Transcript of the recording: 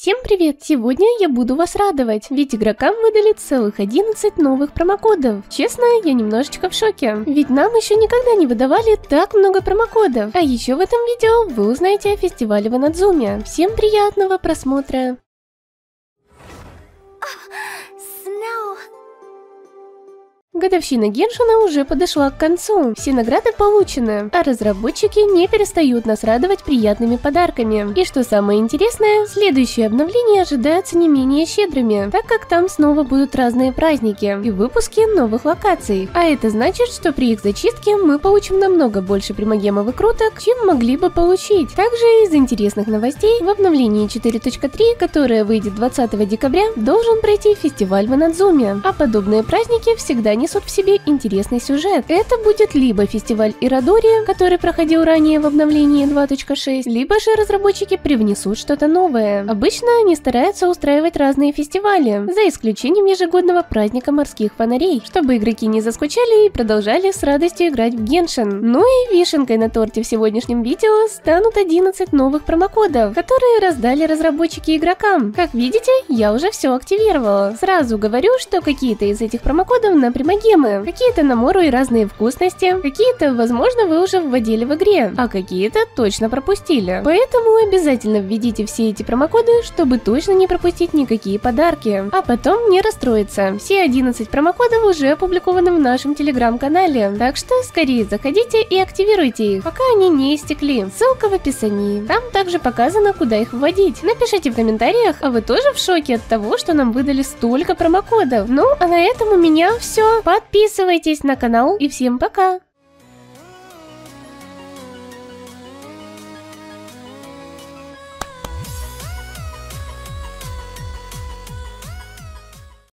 Всем привет! Сегодня я буду вас радовать, ведь игрокам выдали целых 11 новых промокодов. Честно, я немножечко в шоке, ведь нам еще никогда не выдавали так много промокодов. А еще в этом видео вы узнаете о фестивале в Анадзуме. Всем приятного просмотра! Годовщина Геншина уже подошла к концу, все награды получены, а разработчики не перестают нас радовать приятными подарками. И что самое интересное, следующие обновления ожидаются не менее щедрыми, так как там снова будут разные праздники и выпуски новых локаций. А это значит, что при их зачистке мы получим намного больше примагема выкруток, чем могли бы получить. Также из интересных новостей, в обновлении 4.3, которое выйдет 20 декабря, должен пройти фестиваль в Анадзуме, а подобные праздники всегда не несут в себе интересный сюжет. Это будет либо фестиваль Ирадория, который проходил ранее в обновлении 2.6, либо же разработчики привнесут что-то новое. Обычно они стараются устраивать разные фестивали, за исключением ежегодного праздника морских фонарей, чтобы игроки не заскучали и продолжали с радостью играть в Геншин. Ну и вишенкой на торте в сегодняшнем видео станут 11 новых промокодов, которые раздали разработчики игрокам. Как видите, я уже все активировала. Сразу говорю, что какие-то из этих промокодов на примагемы, какие-то на мору и разные вкусности, какие-то, возможно, вы уже вводили в игре, а какие-то точно пропустили. Поэтому обязательно введите все эти промокоды, чтобы точно не пропустить никакие подарки, а потом не расстроиться. Все 11 промокодов уже опубликованы в нашем телеграм-канале, так что скорее заходите и активируйте их, пока они не истекли. Ссылка в описании. Там также показано, куда их вводить. Напишите в комментариях, а вы тоже в шоке от того, что нам выдали столько промокодов? Ну, а на этом у меня все. Подписывайтесь на канал и всем пока!